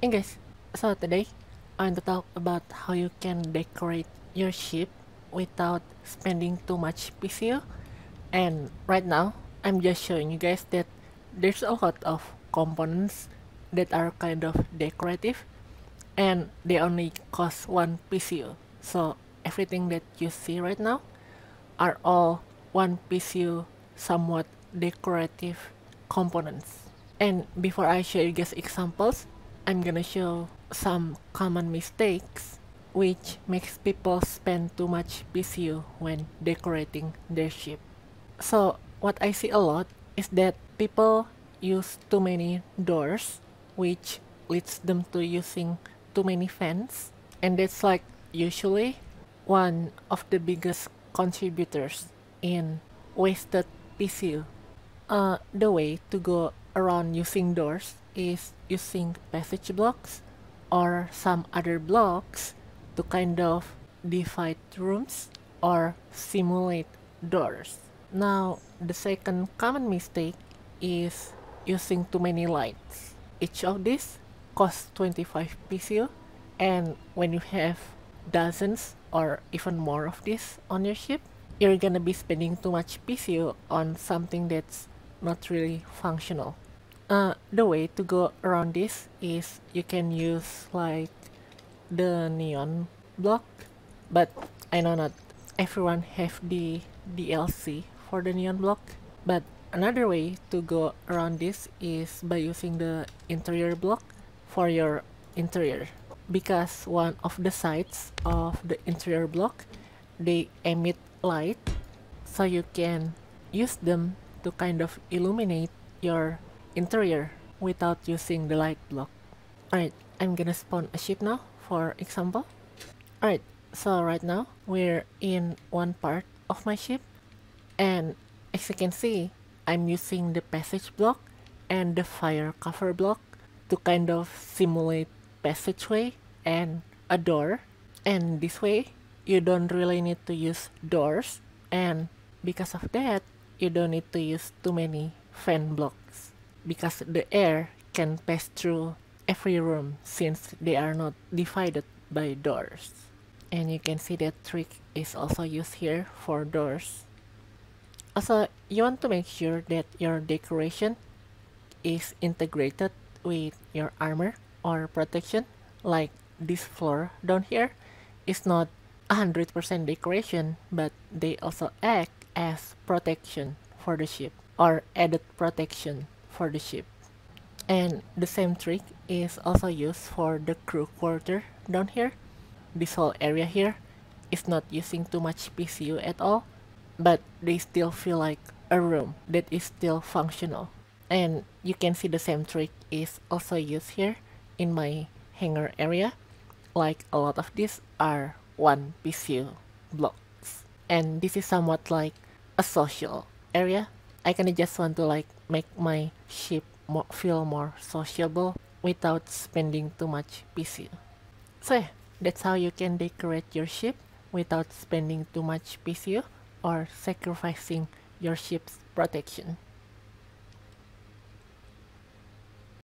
Hey guys, so today I'm going to talk about how you can decorate your ship without spending too much PCU. And right now I'm just showing you guys that there's a lot of components that are kind of decorative and they only cost 1 PCU. So everything that you see right now are all 1 PCU somewhat decorative components. And before I show you guys examples, I'm gonna show some common mistakes which makes people spend too much PCU when decorating their ship. So what I see a lot is that people use too many doors, which leads them to using too many fans, and that's like usually one of the biggest contributors in wasted PCU. The way to go around using doors is using passage blocks or some other blocks to kind of divide rooms or simulate doors. Now, the second common mistake is using too many lights. Each of these costs 25 PCU, and when you have dozens or even more of this on your ship, you're gonna be spending too much PCU on something that's not really functional. The way to go around this is you can use like the neon block, but I know not everyone have the DLC for the neon block. But another way to go around this is by using the interior block for your interior, because one of the sides of the interior block, they emit light, so you can use them to kind of illuminate your interior without using the light block. Alright, I'm gonna spawn a ship now for example. Alright, so right now we're in one part of my ship, and as you can see, I'm using the passage block and the fire cover block to kind of simulate passageway and a door. And this way you don't really need to use doors, and because of that you don't need to use too many fan blocks, because the air can pass through every room since they are not divided by doors. And you can see that trick is also used here for doors. Also, you want to make sure that your decoration is integrated with your armor or protection. Like this floor down here is not 100% decoration, but they also act as protection for the ship, or added protection for the ship. And the same trick is also used for the crew quarter down here. This whole area here is not using too much PCU at all, but they still feel like a room that is still functional. And you can see the same trick is also used here in my hangar area. Like a lot of these are 1 PCU blocks, and this is somewhat like a social area. I kinda just want to like make my ship feel more sociable without spending too much PCU. So yeah, that's how you can decorate your ship without spending too much PCU or sacrificing your ship's protection.